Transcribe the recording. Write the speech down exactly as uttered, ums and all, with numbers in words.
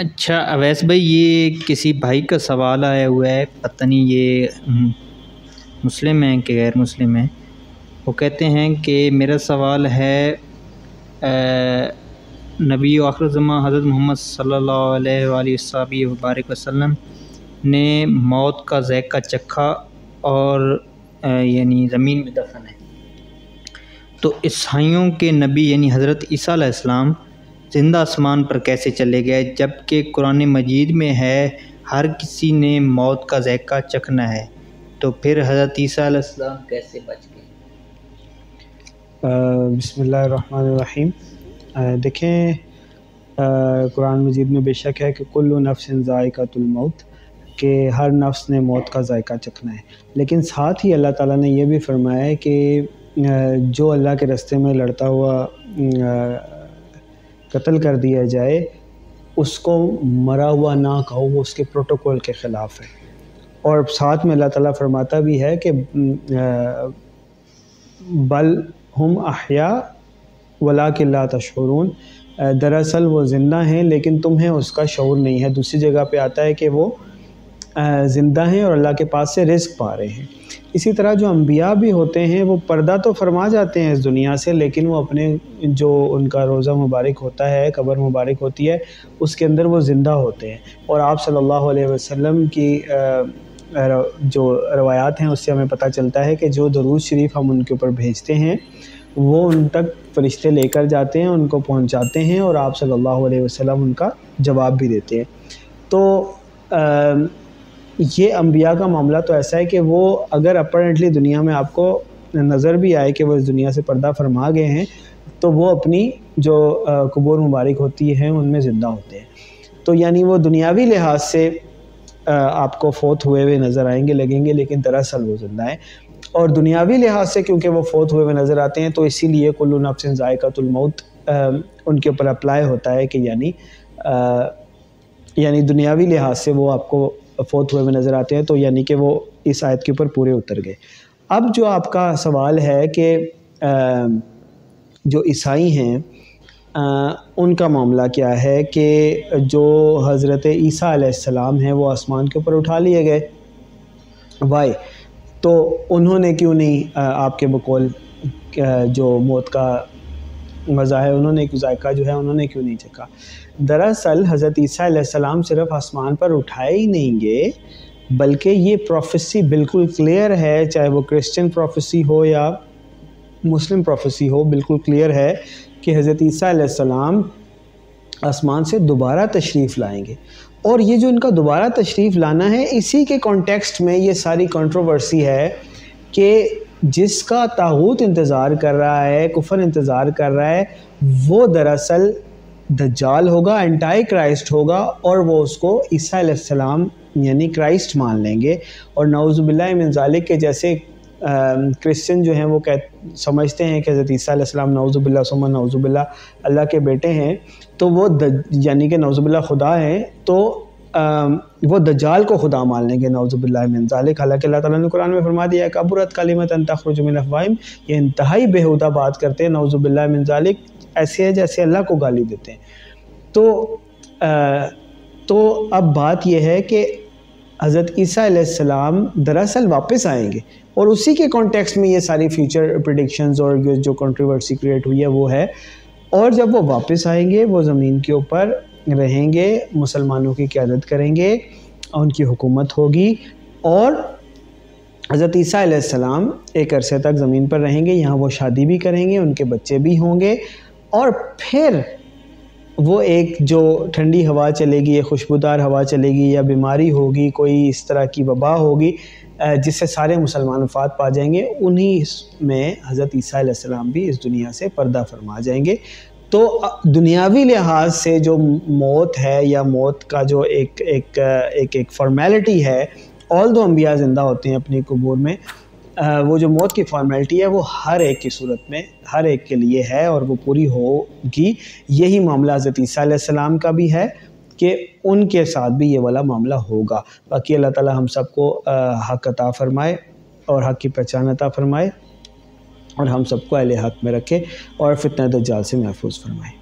अच्छा अवैस भाई, ये किसी भाई का सवाल आया हुआ है, पता नहीं ये मुस्लिम है कि गैर मुस्लिम है। वो कहते हैं कि मेरा सवाल है, नबी आखिर ज़माना हज़रत मुहम्मद सल्लल्लाहु अलैहि वसल्लम वबारक वसल्लम ने मौत का ज़ायक़ा चखा और यानी ज़मीन में दफन है, तो ईसाइयों के नबी यानी हज़रत ईसा अलैहिस्सलाम ज़िंदा आसमान पर कैसे चले गए, जबकि कुरान मजीद में है हर किसी ने मौत का ज़ायक़ा चखना है, तो फिर हज़रत ईसा अलैहिस्सलाम कैसे बच गए? बिस्मिल्लाह रहमान रहीम। देखें, कुरान मजीद में बेशक है कि कुल्लु नफ्सिन ज़ायक़ातुल मौत, कि हर नफ्स ने मौत का ज़ायक़ा चखना है, लेकिन साथ ही अल्लाह ताला ने यह भी फरमाया है कि जो अल्लाह के रास्ते में लड़ता हुआ कत्ल कर दिया जाए उसको मरा हुआ ना कहो, वो उसके प्रोटोकॉल के ख़िलाफ़ है। और साथ में अल्लाह ताला फरमाता भी है कि बल हम अहया वला के ला तशूरून, दरअसल वो ज़िंदा हैं लेकिन तुम्हें उसका शऊर नहीं है। दूसरी जगह पे आता है कि वो ज़िंदा हैं और अल्लाह के पास से रिस्क पा रहे हैं। इसी तरह जो अम्बिया भी होते हैं वो पर्दा तो फरमा जाते हैं इस दुनिया से, लेकिन वो अपने जो उनका रोज़ा मुबारक होता है, कब्र मुबारक होती है, उसके अंदर वो ज़िंदा होते हैं। और आप सल्लल्लाहु अलैहि वसल्लम की जो रवायात हैं उससे हमें पता चलता है कि जो दरूद शरीफ हम उनके ऊपर भेजते हैं वो उन तक फरिश्ते लेकर जाते हैं, उनको पहुँचाते हैं और आप सल्लल्लाहु अलैहि वसल्लम उनका जवाब भी देते हैं। तो आ, ये अम्बिया का मामला तो ऐसा है कि वो अगर अपरेंटली दुनिया में आपको नज़र भी आए कि वो इस दुनिया से पर्दा फरमा गए हैं, तो वो अपनी जो कब्र मुबारक होती है उनमें ज़िंदा होते हैं। तो यानी वो दुनियावी लिहाज से आपको फोत हुए हुए नज़र आएंगे, लगेंगे, लेकिन दरअसल वो ज़िंदा है। और दुनियावी लिहाज से क्योंकि वो फोत हुए हुए नज़र आते हैं तो इसीलिए कुल्लु नफ्सिन ज़ायक़ातुल मौत उनके ऊपर अप्लाई होता है कि यानी यानी दुनियावी लिहाज से वो आपको फोत हुए में नज़र आते हैं, तो यानी कि वो इस आयत के ऊपर पूरे उतर गए। अब जो आपका सवाल है कि जो ईसाई हैं उनका मामला क्या है कि जो हज़रत ईसा अलैहिस्सलाम हैं वो आसमान के ऊपर उठा लिए गए, वाई तो उन्होंने क्यों नहीं आपके बकौल जो मौत का मज़ा है उन्होंने जायका जो है उन्होंने क्यों नहीं चखा? दरअसल हज़रत ईसा अलैहिस्सलाम सिर्फ आसमान पर उठाए ही नहीं गए, बल्कि ये प्रोफेसी बिल्कुल क्लियर है, चाहे वो क्रिश्चियन प्रोफेसी हो या मुस्लिम प्रोफेसी हो, बिल्कुल क्लियर है कि हज़रत ईसा अलैहिस्सलाम आसमान से दोबारा तशरीफ़ लाएंगे। और ये जो इनका दोबारा तशरीफ़ लाना है, इसी के कॉन्टेक्स्ट में ये सारी कंट्रोवर्सी है कि जिसका ताहूत इंतज़ार कर रहा है, कुफर इंतज़ार कर रहा है, वो दरअसल दज्जाल होगा, एंटी क्राइस्ट होगा, और वो उसको ईसा अलैहिस्सलाम यानी क्राइस्ट मान लेंगे। और नाउज़ुबिल्लाह मिन ज़ालिक के जैसे क्रिश्चियन जो हैं वो कह समझते हैं कि हज़रत ईसा अलैहिस्सलाम नाउज़ुबिल्लाह सुम्मा नाउज़ुबिल्लाह अल्लाह के बेटे हैं, तो वो यानी कि नाउज़ुबिल्लाह खुदा हैं, तो आ, वो दज्जाल को खुदा मान लेंगे, नाउज़ुबिल्लाह मिन ज़ालिक। हालांकि अल्लाह ताला ने कुरान में फरमा दिया है कबूरत कलिमतन तख़रुजु मिन अफ़वाहिम, ये इंतहाई बेहूदा बात करते हैं, नाउज़ुबिल्लाह मिन ज़ालिक, ऐसे है जैसे अल्लाह को गाली देते हैं। तो आ, तो अब बात यह है कि हज़रत ईसा अलैहिस्सलाम दरअसल वापस आएंगे, और उसी के कॉन्टेक्स्ट में ये सारी फ्यूचर प्रेडिक्शंस और जो कंट्रोवर्सी क्रिएट हुई है वो है। और जब वो वापस आएंगे वो ज़मीन के ऊपर रहेंगे, मुसलमानों की क़यादत करेंगे, उनकी हुकूमत होगी, और हज़रत ईसा अलैहिस्सलाम एक अरसे तक ज़मीन पर रहेंगे, यहाँ वो शादी भी करेंगे, उनके बच्चे भी होंगे, और फिर वो एक जो ठंडी हवा चलेगी या खुशबूदार हवा चलेगी या बीमारी होगी, कोई इस तरह की वबा होगी जिससे सारे मुसलमान वफात पा जाएंगे, उन्हीं में हज़रत ईसा अलैहिस्सलाम भी इस दुनिया से पर्दा फरमा जाएंगे। तो दुनियावी लिहाज से जो मौत है या मौत का जो एक एक एक एक फॉर्मेलिटी है, ऑल दो अम्बिया ज़िंदा होते हैं अपनी कब्र में, वो जो मौत की फॉर्मेलिटी है वो हर एक की सूरत में हर एक के लिए है और वो पूरी होगी। यही मामला हज़रत ईसा अलैहिस्सलाम का भी है कि उनके साथ भी ये वाला मामला होगा। बाकी अल्लाह ताला हम सबको हक़ अता फ़रमाए और हक़ की पहचान अता फ़रमाए और हम सबको अहले हक़ में रखे और फितने दज्जाल से महफूज फरमाए।